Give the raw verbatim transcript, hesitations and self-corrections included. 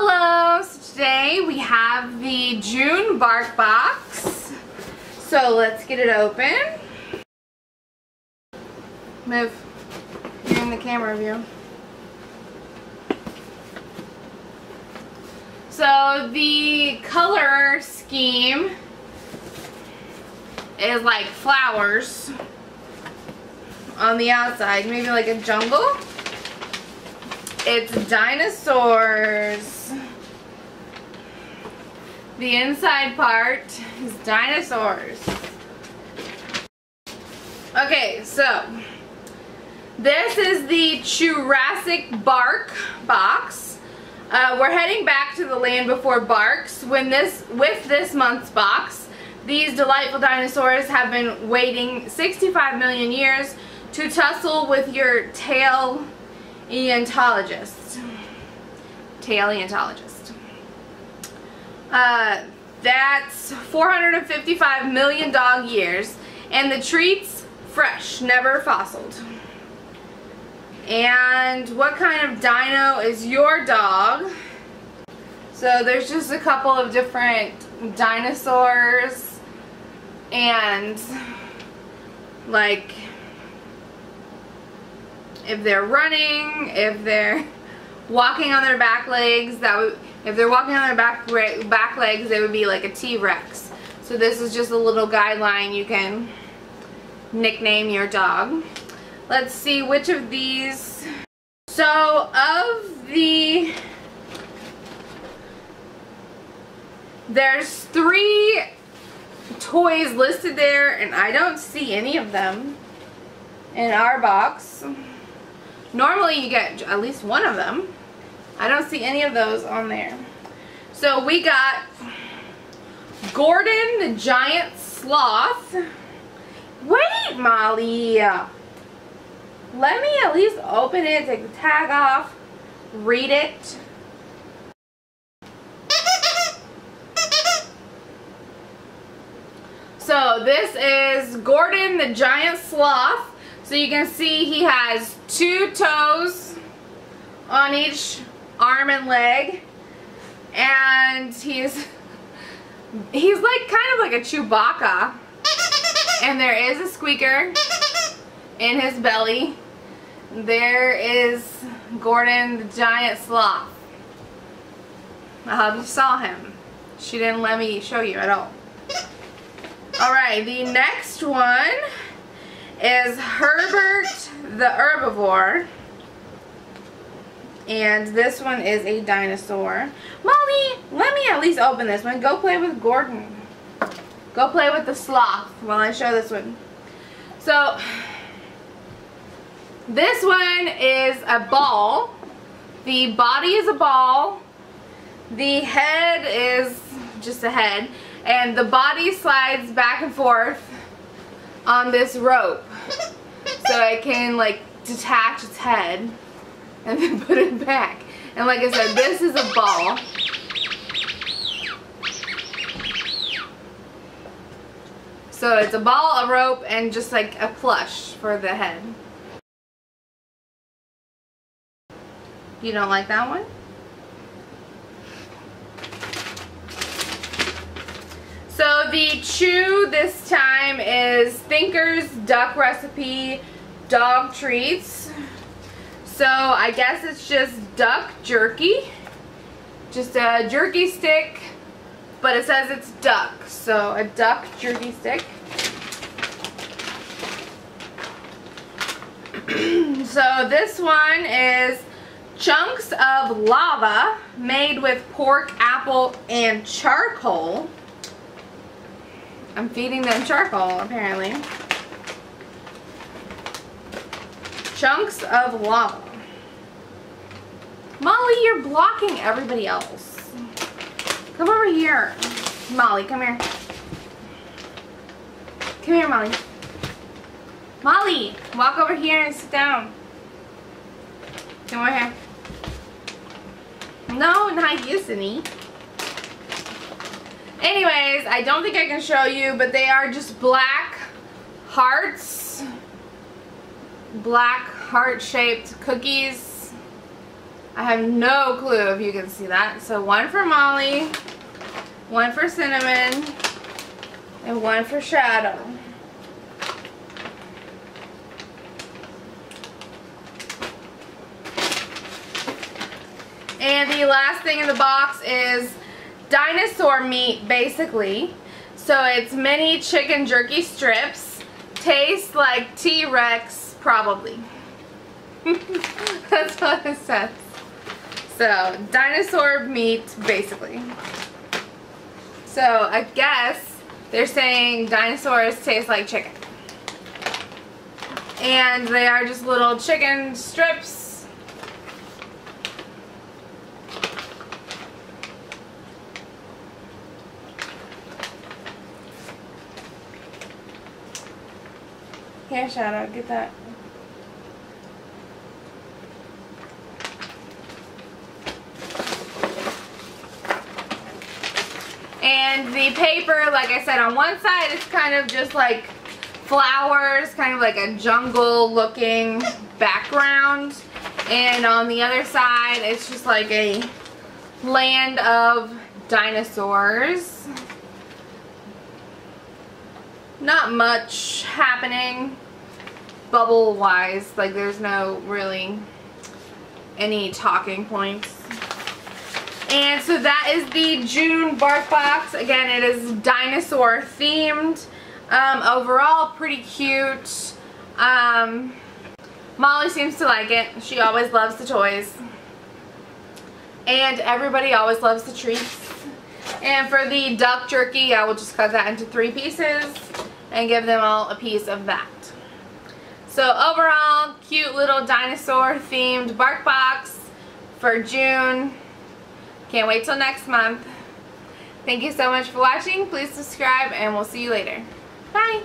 Hello! So today we have the June BarkBox. So let's get it open. Move. You're in the camera view. So the color scheme is like flowers on the outside, maybe like a jungle. It's dinosaurs. The inside part is dinosaurs. Okay, so this is the Chewrassic Bark box. Uh, we're heading back to the Land Before Barks when this with this month's box. These delightful dinosaurs have been waiting sixty-five million years to tussle with your tail. Eontologist. Tail eontologist. Uh, that's four hundred fifty-five million dog years. And the treats, fresh, never fossiled. And what kind of dino is your dog? So there's just a couple of different dinosaurs and like if they're running, if they're walking on their back legs, that would, if they're walking on their back back legs, they would be like a T-Rex. So this is just a little guideline you can nickname your dog. Let's see which of these. So of the, there's three toys listed there, and I don't see any of them in our box. Normally you get at least one of them. I don't see any of those on there. So we got Gordon the Giant Sloth. Wait, Molly. Let me at least open it, take the tag off, read it. So this is Gordon the Giant Sloth. So you can see he has two toes on each arm and leg, and he's he's like kind of like a Chewbacca, and there is a squeaker in his belly. There is Gordon the Giant Sloth. I hope you saw him. She didn't let me show you at all. Alright, the next one is Herbert the herbivore, and this one is a dinosaur. Molly, let me at least open this one. Go play with Gordon. Go play with the sloth while I show this one. So this one is a ball. The body is a ball. The head is just a head, and the body slides back and forth on this rope, so it can like detach its head and then put it back. And like I said, this is a ball. So it's a ball, a rope, and just like a plush for the head. You don't like that one? So the chew this time is Thinker's Duck Recipe Dog Treats. So I guess it's just duck jerky. Just a jerky stick, but it says it's duck. So a duck jerky stick. So this one is Chunks of Lava, made with pork, apple, and charcoal. I'm feeding them charcoal, apparently. Chunks of lava. Molly, you're blocking everybody else. Come over here. Molly, come here. Come here, Molly. Molly, walk over here and sit down. Come over here. No, not Yusini. Anyways, I don't think I can show you, but they are just black hearts, black heart-shaped cookies. I have no clue if you can see that. So one for Molly, one for Cinnamon, and one for Shadow. And the last thing in the box is dinosaur meat, basically. So it's mini chicken jerky strips. Tastes like T-Rex, probably. That's what it says. So, dinosaur meat, basically. So, I guess they're saying dinosaurs taste like chicken. And they are just little chicken strips. Here, Shadow, get that. And the paper, like I said, on one side it's kind of just like flowers, kind of like a jungle looking background. And on the other side it's just like a land of dinosaurs. Not much happening bubble wise, like there's no really any talking points. And so that is the June BarkBox. Again, it is dinosaur themed. Um, overall, pretty cute. Um, Molly seems to like it. She always loves the toys. And everybody always loves the treats. And for the duck jerky, I will just cut that into three pieces and give them all a piece of that. So overall, cute little dinosaur themed BarkBox for June. Can't wait till next month. Thank you so much for watching. Please subscribe and we'll see you later. Bye!